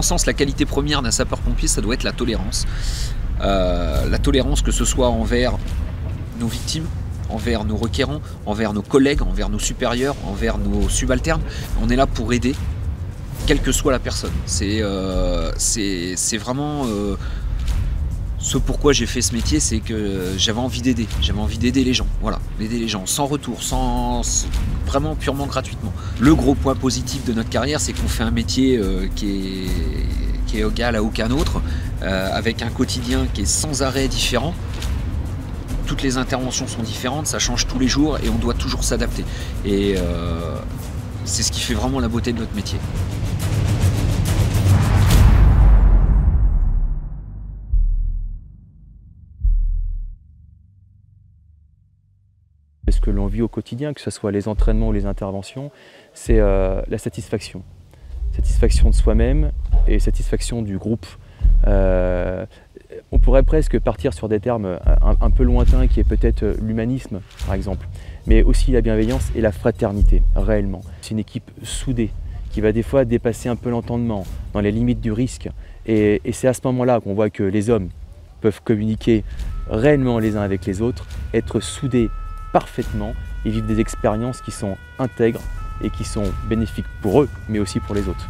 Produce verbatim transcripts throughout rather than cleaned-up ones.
mon sens, la qualité première d'un sapeur-pompier, ça doit être la tolérance. Euh, la tolérance, que ce soit envers nos victimes, envers nos requérants, envers nos collègues, envers nos supérieurs, envers nos subalternes. On est là pour aider, quelle que soit la personne. C'est euh, c'est vraiment euh, ce pourquoi j'ai fait ce métier, c'est que j'avais envie d'aider. J'avais envie d'aider les gens, voilà, d'aider les gens sans retour, sans, vraiment purement gratuitement. Le gros point positif de notre carrière, c'est qu'on fait un métier euh, qui est, qui est égal à aucun autre, euh, avec un quotidien qui est sans arrêt différent. Toutes les interventions sont différentes, ça change tous les jours et on doit toujours s'adapter. Et euh, c'est ce qui fait vraiment la beauté de notre métier. Ce que l'on vit au quotidien, que ce soit les entraînements ou les interventions, c'est euh, la satisfaction. Satisfaction de soi-même et satisfaction du groupe. Euh, on pourrait presque partir sur des termes un, un peu lointains qui est peut-être l'humanisme par exemple, mais aussi la bienveillance et la fraternité réellement. C'est une équipe soudée qui va des fois dépasser un peu l'entendement dans les limites du risque et, et c'est à ce moment-là qu'on voit que les hommes peuvent communiquer réellement les uns avec les autres, être soudés parfaitement et vivre des expériences qui sont intègres et qui sont bénéfiques pour eux mais aussi pour les autres.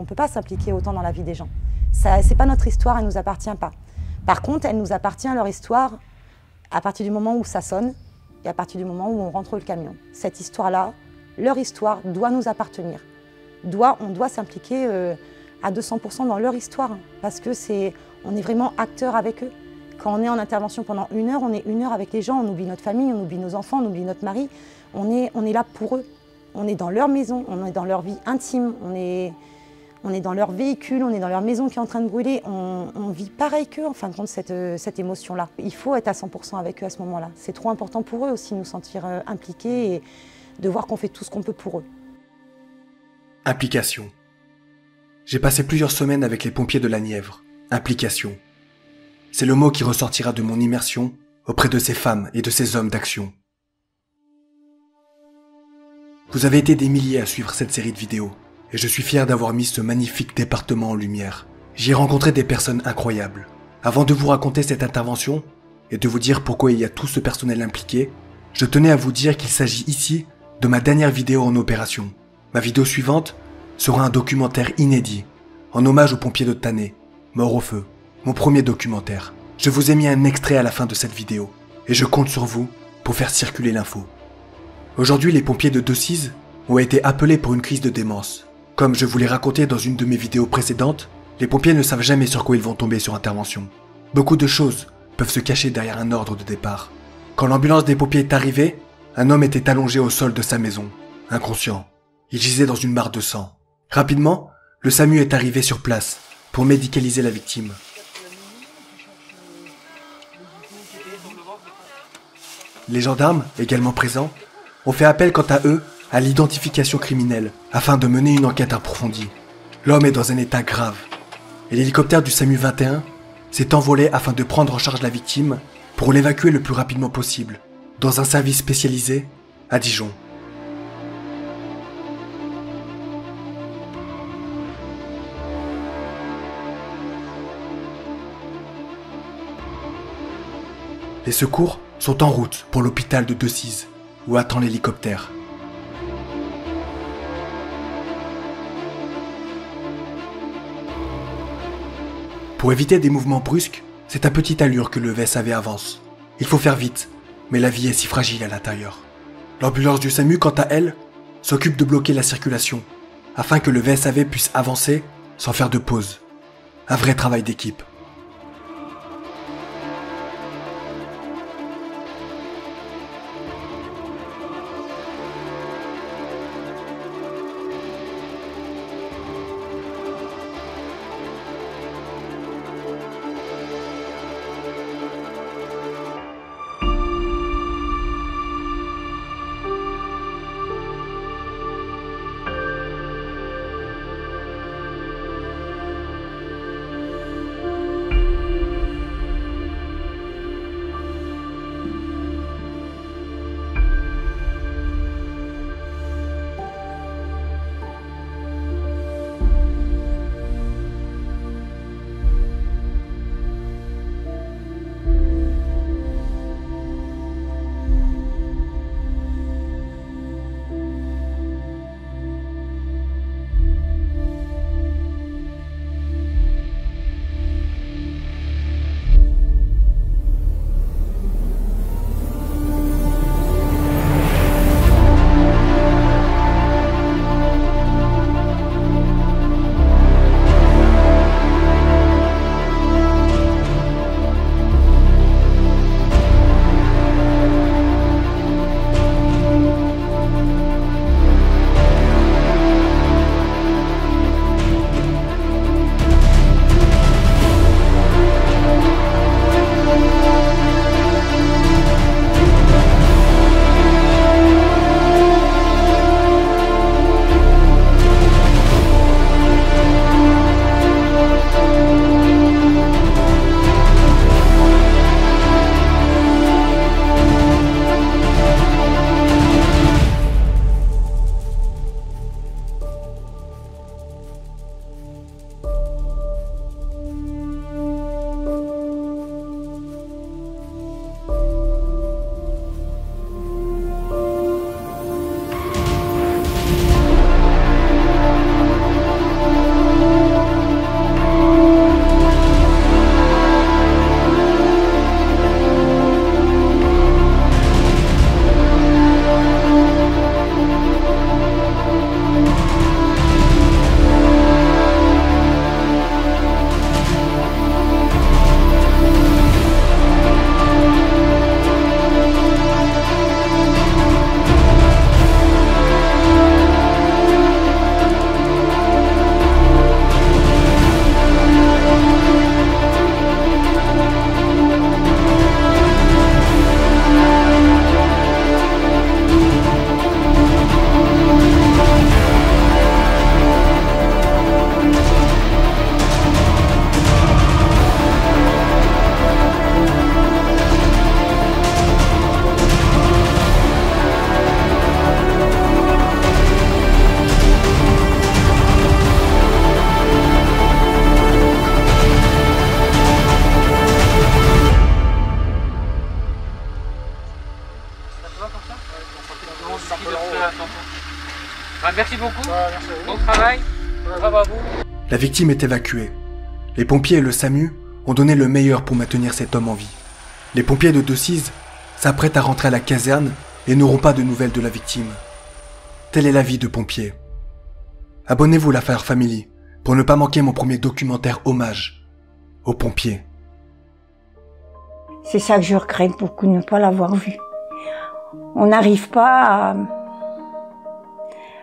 On ne peut pas s'impliquer autant dans la vie des gens. Ce n'est pas notre histoire, elle ne nous appartient pas. Par contre, elle nous appartient, leur histoire, à partir du moment où ça sonne et à partir du moment où on rentre le camion. Cette histoire-là, leur histoire, doit nous appartenir. Doit, on doit s'impliquer euh, à deux cents pour cent dans leur histoire, hein, parce que c'est, on est vraiment acteur avec eux. Quand on est en intervention pendant une heure, on est une heure avec les gens, on oublie notre famille, on oublie nos enfants, on oublie notre mari. On est, on est là pour eux. On est dans leur maison, on est dans leur vie intime, on est... On est dans leur véhicule, on est dans leur maison qui est en train de brûler. On, on vit pareil qu'eux, en fin de compte, cette, cette émotion-là. Il faut être à cent pour cent avec eux à ce moment-là. C'est trop important pour eux aussi de nous sentir impliqués et de voir qu'on fait tout ce qu'on peut pour eux. Implication. J'ai passé plusieurs semaines avec les pompiers de la Nièvre. Implication. C'est le mot qui ressortira de mon immersion auprès de ces femmes et de ces hommes d'action. Vous avez été des milliers à suivre cette série de vidéos. Et je suis fier d'avoir mis ce magnifique département en lumière. J'y ai rencontré des personnes incroyables. Avant de vous raconter cette intervention et de vous dire pourquoi il y a tout ce personnel impliqué, je tenais à vous dire qu'il s'agit ici de ma dernière vidéo en opération. Ma vidéo suivante sera un documentaire inédit, en hommage aux pompiers de Tanné, mort au feu, mon premier documentaire. Je vous ai mis un extrait à la fin de cette vidéo, et je compte sur vous pour faire circuler l'info. Aujourd'hui, les pompiers de Decize ont été appelés pour une crise de démence. Comme je vous l'ai raconté dans une de mes vidéos précédentes, les pompiers ne savent jamais sur quoi ils vont tomber sur intervention. Beaucoup de choses peuvent se cacher derrière un ordre de départ. Quand l'ambulance des pompiers est arrivée, un homme était allongé au sol de sa maison, inconscient. Il gisait dans une mare de sang. Rapidement, le SAMU est arrivé sur place pour médicaliser la victime. Les gendarmes, également présents, ont fait appel quant à eux à l'identification criminelle, afin de mener une enquête approfondie. L'homme est dans un état grave, et l'hélicoptère du SAMU vingt et un s'est envolé afin de prendre en charge la victime pour l'évacuer le plus rapidement possible, dans un service spécialisé à Dijon. Les secours sont en route pour l'hôpital de Decize, où attend l'hélicoptère. Pour éviter des mouvements brusques, C'est à petite allure que le V S A V avance. Il faut faire vite, mais la vie est si fragile à l'intérieur. L'ambulance du SAMU, quant à elle, s'occupe de bloquer la circulation, afin que le V S A V puisse avancer sans faire de pause. Un vrai travail d'équipe. Merci beaucoup, bon travail, bravo à vous. La victime est évacuée. Les pompiers et le SAMU ont donné le meilleur pour maintenir cet homme en vie. Les pompiers de Decize s'apprêtent à rentrer à la caserne et n'auront pas de nouvelles de la victime. Telle est la vie de pompiers. Abonnez-vous à la Fire Family pour ne pas manquer mon premier documentaire hommage aux pompiers. C'est ça que je regrette beaucoup, ne pas l'avoir vu. On n'arrive pas à...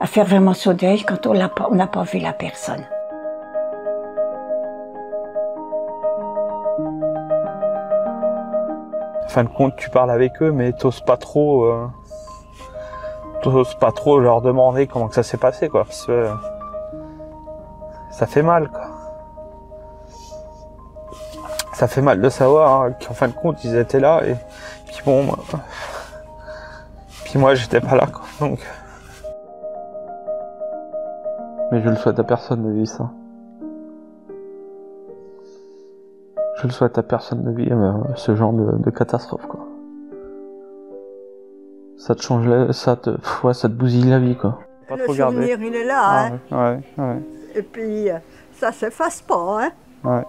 à faire vraiment son deuil quand on n'a pas, pas vu la personne. En fin de compte, tu parles avec eux, mais t'oses pas trop, euh, t'oses pas trop leur demander comment que ça s'est passé, quoi. Parce que, euh, ça fait mal, quoi. Ça fait mal de savoir hein, qu'en fin de compte, ils étaient là et puis bon, moi, puis moi, j'étais pas là, quoi. Donc. Mais je le souhaite à personne de vivre ça. Je le souhaite à personne de vivre ce genre de, de catastrophe, quoi. Ça te change la, ça te, ouais, ça te bousille la vie, quoi. Pas trop garder. Le souvenir, il est là, ah, hein. Ouais, ouais. Et puis, ça s'efface pas, hein. Ouais.